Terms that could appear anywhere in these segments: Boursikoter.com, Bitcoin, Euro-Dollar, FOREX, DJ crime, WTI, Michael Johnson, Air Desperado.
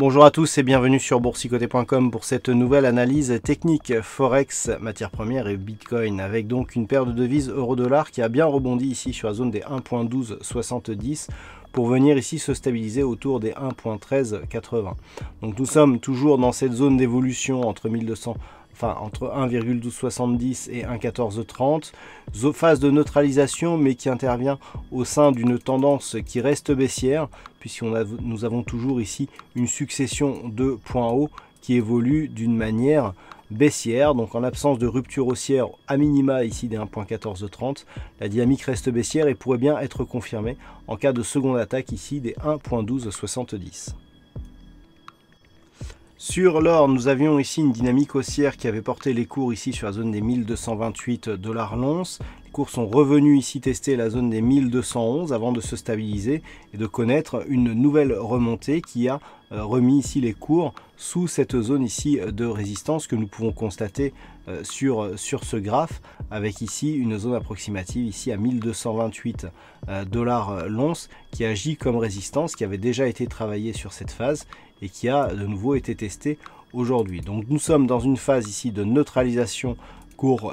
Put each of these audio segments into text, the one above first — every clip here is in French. Bonjour à tous et bienvenue sur Boursikoter.com pour cette nouvelle analyse technique Forex, matières premières et Bitcoin, avec donc une paire de devises Euro-Dollar qui a bien rebondi ici sur la zone des 1.1270 pour venir ici se stabiliser autour des 1.1380. Donc nous sommes toujours dans cette zone d'évolution entre 1,1270 et 1,1430, phase de neutralisation mais qui intervient au sein d'une tendance qui reste baissière, puisque nous avons toujours ici une succession de points hauts qui évoluent d'une manière baissière. Donc en l'absence de rupture haussière à minima ici des 1.1430, la dynamique reste baissière et pourrait bien être confirmée en cas de seconde attaque ici des 1.1270. Sur l'or, nous avions ici une dynamique haussière qui avait porté les cours ici sur la zone des 1228 $ l'once. Les cours sont revenus ici tester la zone des 1211 avant de se stabiliser et de connaître une nouvelle remontée qui a remis ici les cours sous cette zone ici de résistance que nous pouvons constater sur ce graphe, avec ici une zone approximative ici à 1228 $ l'once qui agit comme résistance, qui avait déjà été travaillée sur cette phase et qui a de nouveau été testée aujourd'hui. Donc nous sommes dans une phase ici de neutralisation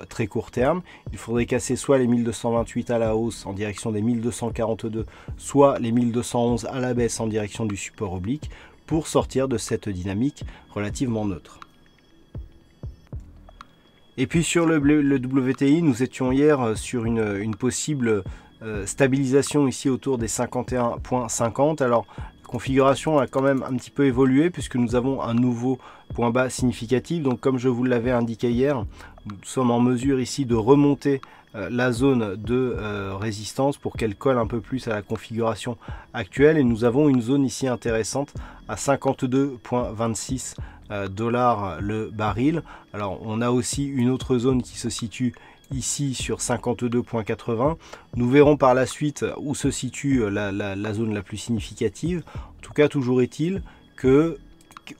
très court terme. Il faudrait casser soit les 1228 à la hausse en direction des 1242, soit les 1211 à la baisse en direction du support oblique pour sortir de cette dynamique relativement neutre. Et puis sur le WTI, nous étions hier sur une possible stabilisation ici autour des 51,50. Alors configuration a quand même un petit peu évolué puisque nous avons un nouveau point bas significatif. Donc comme je vous l'avais indiqué hier, nous sommes en mesure ici de remonter la zone de résistance pour qu'elle colle un peu plus à la configuration actuelle, et nous avons une zone ici intéressante à 52,26 $ le baril. Alors on a aussi une autre zone qui se situe ici sur 52,80. Nous verrons par la suite où se situe la zone la plus significative. En tout cas, toujours est-il que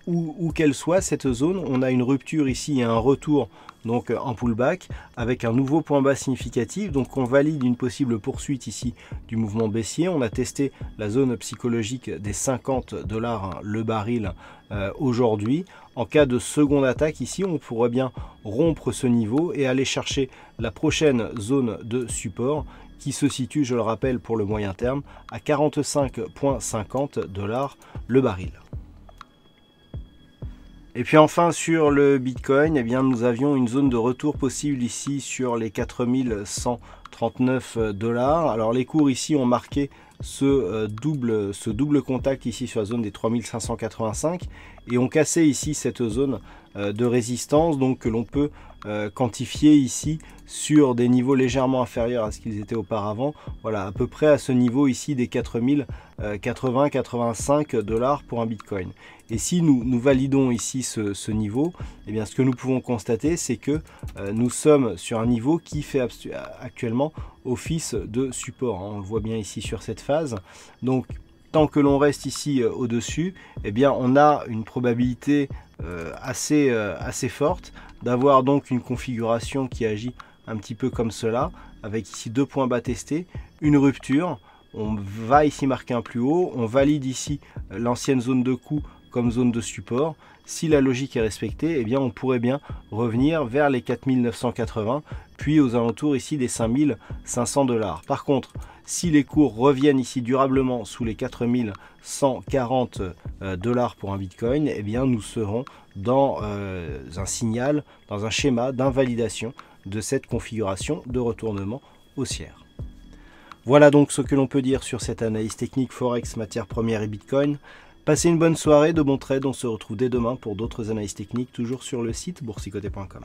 où qu'elle soit cette zone, on a une rupture ici et un retour donc en pullback avec un nouveau point bas significatif. Donc on valide une possible poursuite ici du mouvement baissier. On a testé la zone psychologique des 50 $ le baril aujourd'hui. En cas de seconde attaque ici, on pourrait bien rompre ce niveau et aller chercher la prochaine zone de support qui se situe, je le rappelle, pour le moyen terme à 45,50 $ le baril. Et puis enfin sur le Bitcoin, eh bien, nous avions une zone de retour possible ici sur les 4139 $. Alors les cours ici ont marqué ce double contact ici sur la zone des 3585 et ont cassé ici cette zone de résistance, donc que l'on peut quantifier ici sur des niveaux légèrement inférieurs à ce qu'ils étaient auparavant. Voilà, à peu près à ce niveau ici des 4080-85 $ pour un Bitcoin. Et si nous validons ici ce niveau, eh bien, ce que nous pouvons constater, c'est que nous sommes sur un niveau qui fait actuellement office de support, hein. On le voit bien ici sur cette phase. Donc tant que l'on reste ici au-dessus, eh bien, on a une probabilité assez forte d'avoir donc une configuration qui agit un petit peu comme cela, avec ici deux points bas testés, une rupture, on va ici marquer un plus haut, on valide ici l'ancienne zone de coût comme zone de support. Si la logique est respectée, eh bien, on pourrait bien revenir vers les 4980, puis aux alentours ici des 5500 $. Par contre, si les cours reviennent ici durablement sous les 4140 $ pour un Bitcoin, eh bien, nous serons dans un signal, dans un schéma d'invalidation de cette configuration de retournement haussière. Voilà donc ce que l'on peut dire sur cette analyse technique Forex, matières premières et Bitcoin. Passez une bonne soirée, de bons trades, on se retrouve dès demain pour d'autres analyses techniques, toujours sur le site Boursikoter.com.